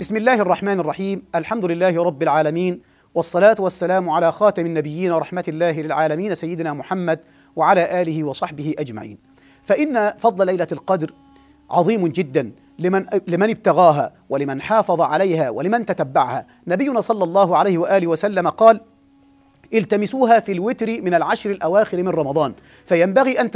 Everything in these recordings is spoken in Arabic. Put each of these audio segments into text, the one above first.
بسم الله الرحمن الرحيم. الحمد لله رب العالمين، والصلاة والسلام على خاتم النبيين ورحمة الله للعالمين سيدنا محمد وعلى آله وصحبه أجمعين. فإن فضل ليلة القدر عظيم جدا لمن ابتغاها ولمن حافظ عليها ولمن تتبعها. نبينا صلى الله عليه وآله وسلم قال: التمسوها في الوتر من العشر الأواخر من رمضان، فينبغي أن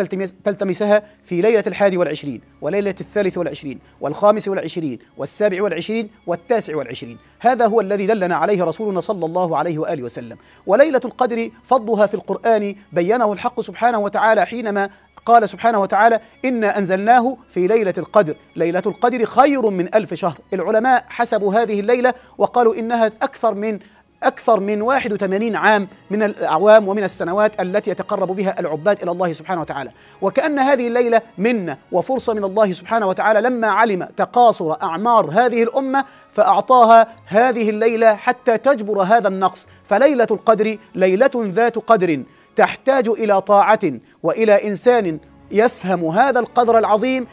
تلتمسها في ليلة 21 وليلة 23 وال25 وال27 وال29. هذا هو الذي دلنا عليه رسولنا صلى الله عليه وآله وسلم. وليلة القدر فضلها في القرآن بيّنه الحق سبحانه وتعالى حينما قال سبحانه وتعالى: إنا أنزلناه في ليلة القدر، ليلة القدر خير من 1000 شهر. العلماء حسبوا هذه الليلة وقالوا إنها أكثر من 81 عام من الأعوام ومن السنوات التي يتقرب بها العباد إلى الله سبحانه وتعالى. وكأن هذه الليلة منة وفرصة من الله سبحانه وتعالى، لما علم تقاصر أعمار هذه الأمة فأعطاها هذه الليلة حتى تجبر هذا النقص. فليلة القدر ليلة ذات قدر، تحتاج إلى طاعة وإلى إنسان يفهم هذا القدر العظيم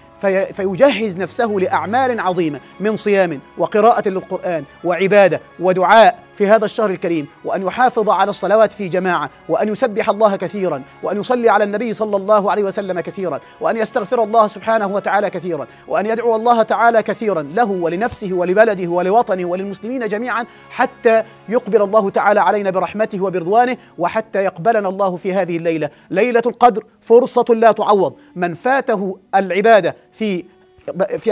فيجهز نفسه لأعمال عظيمة من صيام وقراءة للقرآن وعبادة ودعاء في هذا الشهر الكريم، وأن يحافظ على الصلوات في جماعة، وأن يسبح الله كثيرا، وأن يصلي على النبي صلى الله عليه وسلم كثيرا، وأن يستغفر الله سبحانه وتعالى كثيرا، وأن يدعو الله تعالى كثيرا له ولنفسه ولبلده ولوطنه وللمسلمين جميعا، حتى يقبل الله تعالى علينا برحمته وبرضوانه، وحتى يقبلنا الله في هذه الليلة. ليلة القدر فرصة لا تعوض. من فاته العبادة في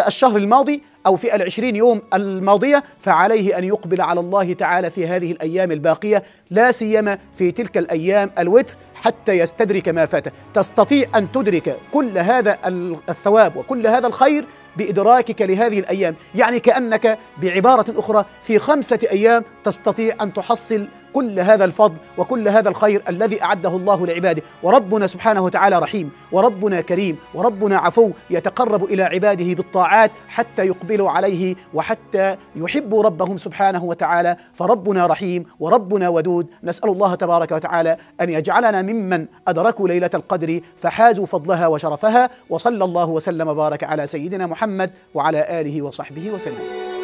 الشهر الماضي أو في 20 يوم الماضية فعليه أن يقبل على الله تعالى في هذه الأيام الباقية، لا سيما في تلك الأيام الوتر، حتى يستدرك ما فاته. تستطيع أن تدرك كل هذا الثواب وكل هذا الخير بإدراكك لهذه الأيام، يعني كأنك بعبارة أخرى في 5 أيام تستطيع أن تحصل كل هذا الفضل وكل هذا الخير الذي أعده الله لعباده. وربنا سبحانه وتعالى رحيم، وربنا كريم، وربنا عفو، يتقرب إلى عباده بالطاعات حتى يقبلوا عليه وحتى يحبوا ربهم سبحانه وتعالى. فربنا رحيم وربنا ودود. نسأل الله تبارك وتعالى أن يجعلنا ممن أدركوا ليلة القدر فحازوا فضلها وشرفها. وصلى الله وسلم وبارك على سيدنا محمد وعلى آله وصحبه وسلم.